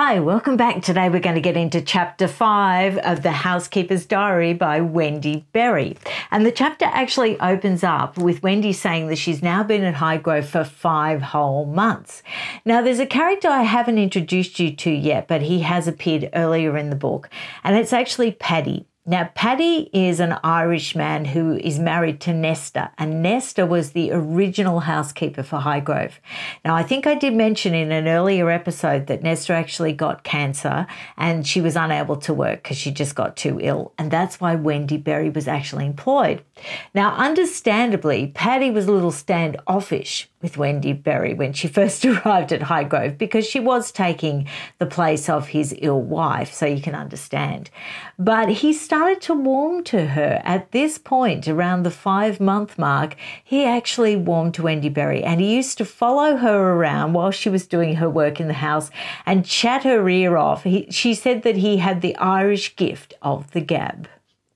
Hi, welcome back. Today we're going to get into Chapter 5 of The Housekeeper's Diary by Wendy Berry. And the chapter actually opens up with Wendy saying that she's now been at Highgrove for 5 whole months. Now, there's a character I haven't introduced you to yet, but he has appeared earlier in the book, and it's actually Paddy. Now, Paddy is an Irish man who is married to Nesta, and Nesta was the original housekeeper for Highgrove. Now, I think I did mention in an earlier episode that Nesta actually got cancer and she was unable to work because she just got too ill, and that's why Wendy Berry was actually employed. Now, understandably, Paddy was a little standoffish with Wendy Berry when she first arrived at Highgrove because she was taking the place of his ill wife, so you can understand. But he started to warm to her at this point. Around the 5-month mark, he actually warmed to Wendy Berry, and he used to follow her around while she was doing her work in the house and chat her ear off. She said that he had the Irish gift of the gab.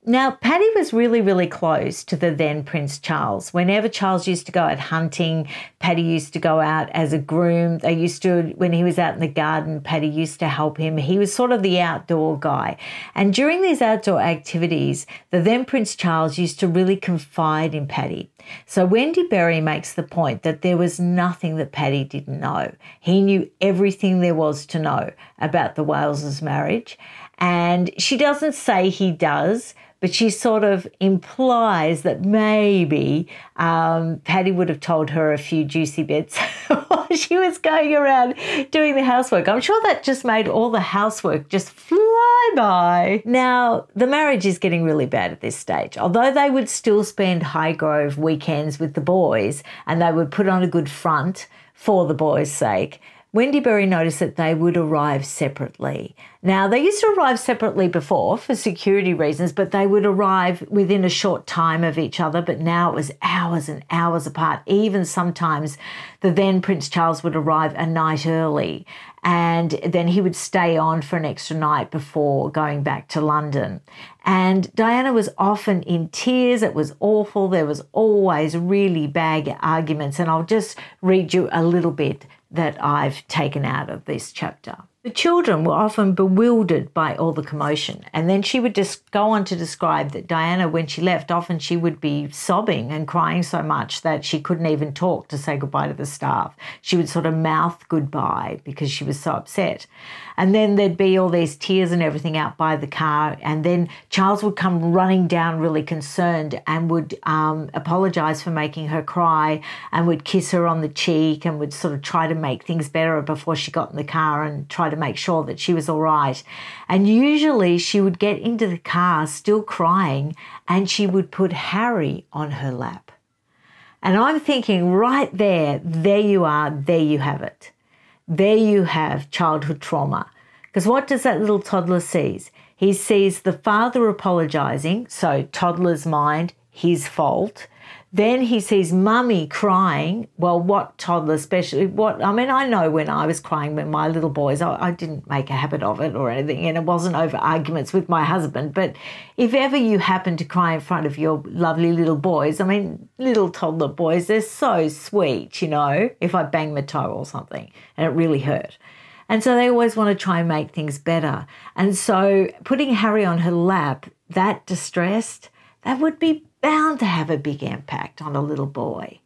Now, Paddy was really, really close to the then Prince Charles. Whenever Charles used to go out hunting, Paddy used to go out as a groom. They used to, when he was out in the garden, Paddy used to help him. He was sort of the outdoor guy. And during these outdoor activities, the then Prince Charles used to really confide in Paddy. So Wendy Berry makes the point that there was nothing that Paddy didn't know. He knew everything there was to know about the Wales' marriage. And she doesn't say he does, but she sort of implies that maybe Paddy would have told her a few juicy bits while she was going around doing the housework. I'm sure that just made all the housework just fly by. Now, the marriage is getting really bad at this stage. Although they would still spend Highgrove weekends with the boys and they would put on a good front for the boys' sake, Wendy Berry noticed that they would arrive separately. Now, they used to arrive separately before for security reasons, but they would arrive within a short time of each other, but now it was hours and hours apart. Even sometimes the then Prince Charles would arrive a night early, and then he would stay on for an extra night before going back to London. And Diana was often in tears. It was awful. There was always really bad arguments, and I'll just read you a little bit that I've taken out of this chapter. The children were often bewildered by all the commotion, and then she would just go on to describe that Diana, when she left, often she would be sobbing and crying so much that she couldn't even talk to say goodbye to the staff. She would sort of mouth goodbye because she was so upset. And then there'd be all these tears and everything out by the car, and then Charles would come running down really concerned and would apologise for making her cry and would kiss her on the cheek and would sort of try to make things better before she got in the car and try to make sure that she was all right. And usually she would get into the car still crying and she would put Harry on her lap. And I'm thinking right there you are, there you have it. There you have childhood trauma. Because what does that little toddler see? He sees the father apologising, so toddler's mind, his fault. Then he sees mummy crying. Well, what toddler, especially, what, I mean, I know when I was crying with my little boys, I didn't make a habit of it or anything, and it wasn't over arguments with my husband. But if ever you happen to cry in front of your lovely little boys, I mean, little toddler boys, they're so sweet, you know, if I bang my toe or something and it really hurt. And so they always want to try and make things better. And so putting Harry on her lap, that distressed, that would be bound to have a big impact on a little boy.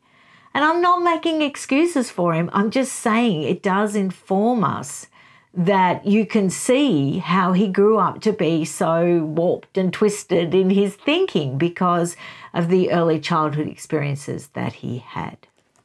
And I'm not making excuses for him. I'm just saying it does inform us that you can see how he grew up to be so warped and twisted in his thinking because of the early childhood experiences that he had.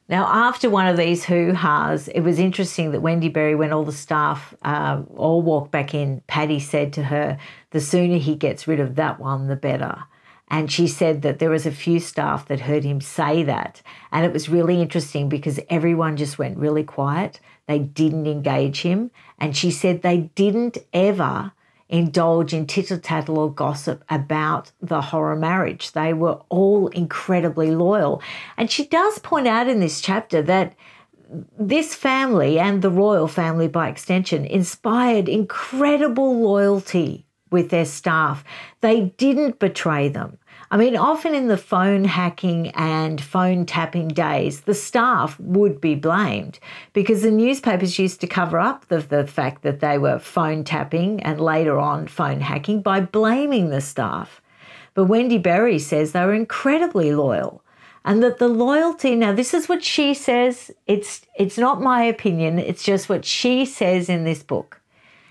Now, after one of these hoo-has, it was interesting that Wendy Berry, when all the staff all walked back in, Paddy said to her, the sooner he gets rid of that one, the better. And she said that there was a few staff that heard him say that. And it was really interesting because everyone just went really quiet. They didn't engage him. And she said they didn't ever indulge in tittle-tattle or gossip about the horror marriage. They were all incredibly loyal. And she does point out in this chapter that this family and the royal family by extension inspired incredible loyalty with their staff. They didn't betray them. I mean, often in the phone hacking and phone tapping days, the staff would be blamed because the newspapers used to cover up the fact that they were phone tapping and later on phone hacking by blaming the staff. But Wendy Berry says they were incredibly loyal and that the loyalty, now this is what she says, it's not my opinion, it's just what she says in this book.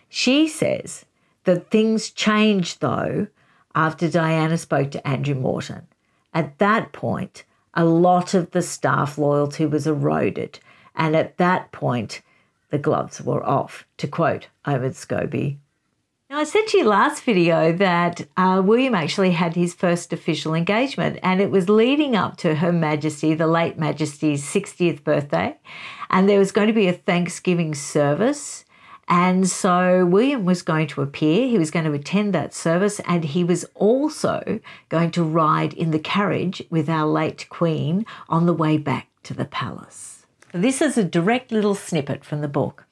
She says that things changed though after Diana spoke to Andrew Morton. At that point, a lot of the staff loyalty was eroded and at that point, the gloves were off, to quote Owen Scobie. Now, I said to you last video that William actually had his first official engagement and it was leading up to Her Majesty, the late Majesty's 60th birthday, and there was going to be a Thanksgiving service, and so William was going to appear, he was going to attend that service, and he was also going to ride in the carriage with our late Queen on the way back to the palace. This is a direct little snippet from the book.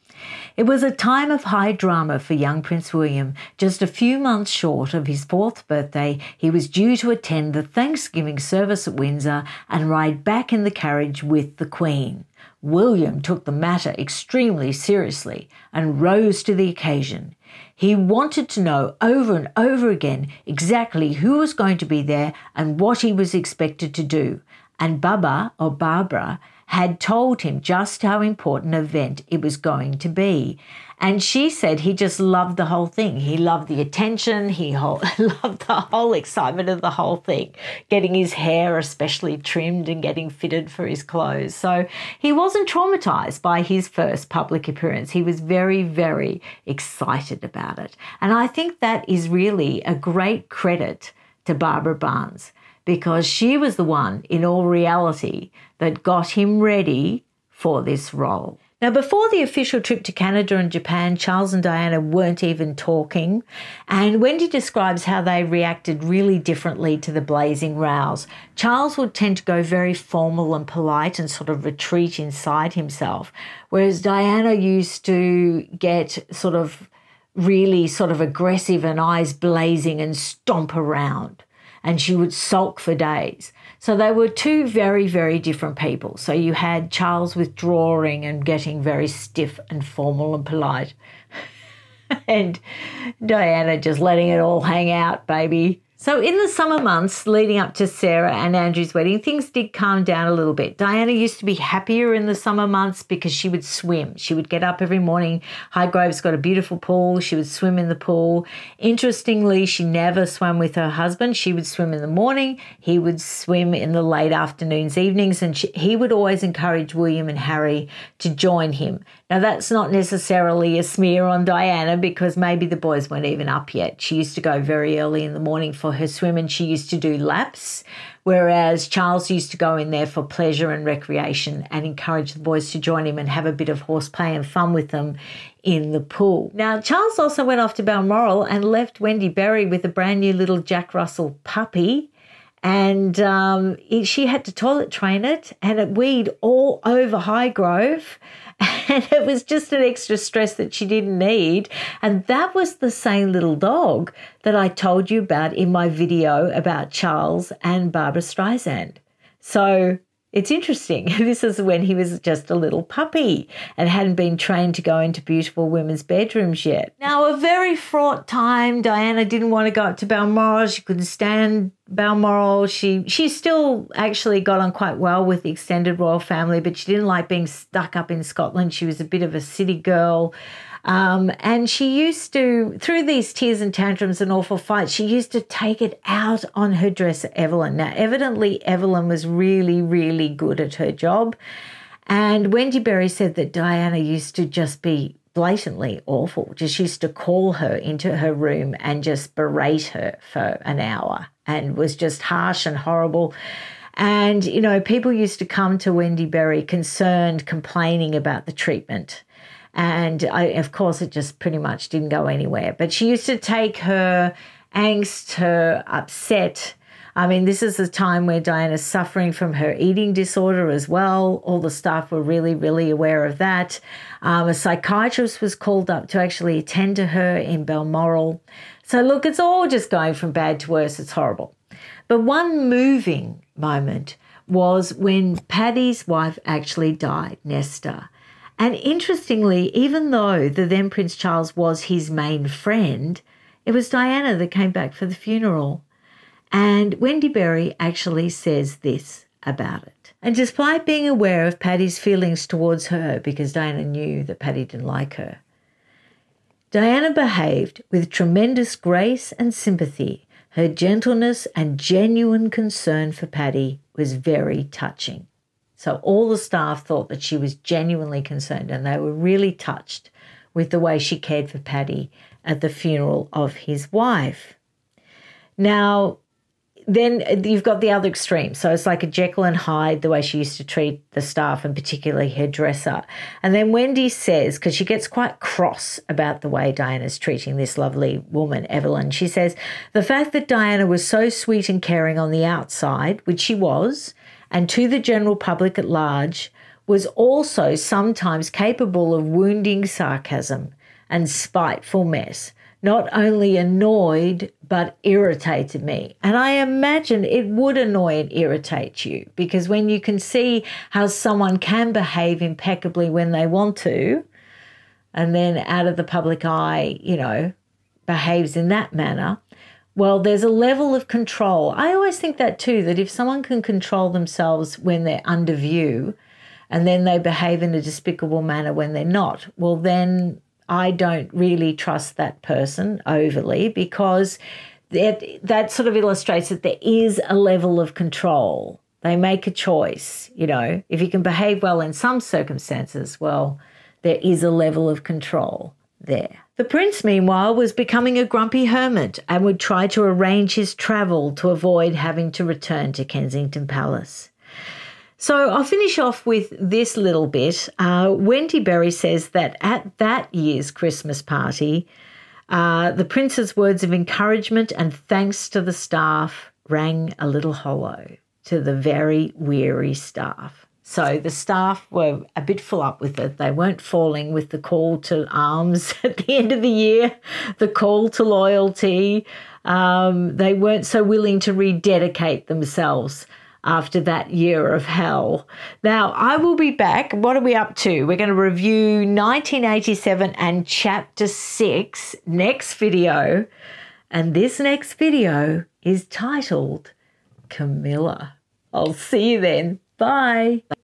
It was a time of high drama for young Prince William. Just a few months short of his 4th birthday, he was due to attend the Thanksgiving service at Windsor and ride back in the carriage with the Queen. William took the matter extremely seriously and rose to the occasion. He wanted to know over and over again exactly who was going to be there and what he was expected to do. And Barbara had told him just how important an event it was going to be. And she said he just loved the whole thing. He loved the attention. He loved the whole excitement of the whole thing, getting his hair especially trimmed and getting fitted for his clothes. So he wasn't traumatized by his first public appearance. He was very, very excited about it. And I think that is really a great credit to Barbara Barnes, because she was the one, in all reality, that got him ready for this role. Now, before the official trip to Canada and Japan, Charles and Diana weren't even talking, and Wendy describes how they reacted really differently to the blazing rows. Charles would tend to go very formal and polite and sort of retreat inside himself, whereas Diana used to get sort of really sort of aggressive and eyes blazing and stomp around, and she would sulk for days. So they were two very, very different people. So you had Charles withdrawing and getting very stiff and formal and polite and Diana just letting it all hang out, baby. So in the summer months leading up to Sarah and Andrew's wedding, things did calm down a little bit. Diana used to be happier in the summer months because she would swim. She would get up every morning. Highgrove's got a beautiful pool. She would swim in the pool. Interestingly, she never swam with her husband. She would swim in the morning. He would swim in the late afternoons, evenings, and he would always encourage William and Harry to join him. Now, that's not necessarily a smear on Diana because maybe the boys weren't even up yet. She used to go very early in the morning for her swim and she used to do laps, whereas Charles used to go in there for pleasure and recreation and encourage the boys to join him and have a bit of horseplay and fun with them in the pool. Now, Charles also went off to Balmoral and left Wendy Berry with a brand new little Jack Russell puppy, and she had to toilet train it, and it weed all over Highgrove. And it was just an extra stress that she didn't need. And that was the same little dog that I told you about in my video about Charles and Barbara Streisand. So it's interesting. This is when he was just a little puppy and hadn't been trained to go into beautiful women's bedrooms yet. Now, a very fraught time. Diana didn't want to go up to Balmoral. She couldn't stand Balmoral. She still actually got on quite well with the extended royal family, but she didn't like being stuck up in Scotland. She was a bit of a city girl. And she used to, through these tears and tantrums and awful fights, she used to take it out on her dresser, Evelyn. Now, evidently, Evelyn was really, really good at her job. And Wendy Berry said that Diana used to just be blatantly awful. Just used to call her into her room and just berate her for an hour and was just harsh and horrible. And, you know, people used to come to Wendy Berry concerned, complaining about the treatment. And, of course, it just pretty much didn't go anywhere. But she used to take her angst, her upset I mean, this is the time where Diana's suffering from her eating disorder as well. All the staff were really, really aware of that. A psychiatrist was called up to actually attend to her in Balmoral. So look, it's all just going from bad to worse. It's horrible. But one moving moment was when Paddy's wife actually died, Nesta. And interestingly, even though the then Prince Charles was his main friend, it was Diana that came back for the funeral. And Wendy Berry actually says this about it. And despite being aware of Paddy's feelings towards her, because Diana knew that Paddy didn't like her, Diana behaved with tremendous grace and sympathy. Her gentleness and genuine concern for Paddy was very touching. So all the staff thought that she was genuinely concerned, and they were really touched with the way she cared for Paddy at the funeral of his wife. Now, then you've got the other extreme. So it's like a Jekyll and Hyde, the way she used to treat the staff and particularly her dresser. And then Wendy says, because she gets quite cross about the way Diana's treating this lovely woman, Evelyn, she says, the fact that Diana was so sweet and caring on the outside, which she was, and to the general public at large, was also sometimes capable of wounding sarcasm and spiteful mess. Not only annoyed, but irritated me. And I imagine it would annoy and irritate you, because when you can see how someone can behave impeccably when they want to, and then out of the public eye, you know, behaves in that manner, well, there's a level of control. I always think that too, that if someone can control themselves when they're under view and then they behave in a despicable manner when they're not, well, then I don't really trust that person overly, because that sort of illustrates that there is a level of control. They make a choice, you know. If you can behave well in some circumstances, well, there is a level of control there. The prince, meanwhile, was becoming a grumpy hermit and would try to arrange his travel to avoid having to return to Kensington Palace. So I'll finish off with this little bit. Wendy Berry says that at that year's Christmas party, the prince's words of encouragement and thanks to the staff rang a little hollow to the very weary staff. So the staff were a bit full up with it. They weren't falling with the call to arms at the end of the year, the call to loyalty. They weren't so willing to rededicate themselves after that year of hell. Now, I will be back. What are we up to? We're going to review 1987 and Chapter 6 next video. And this next video is titled Camilla. I'll see you then. Bye.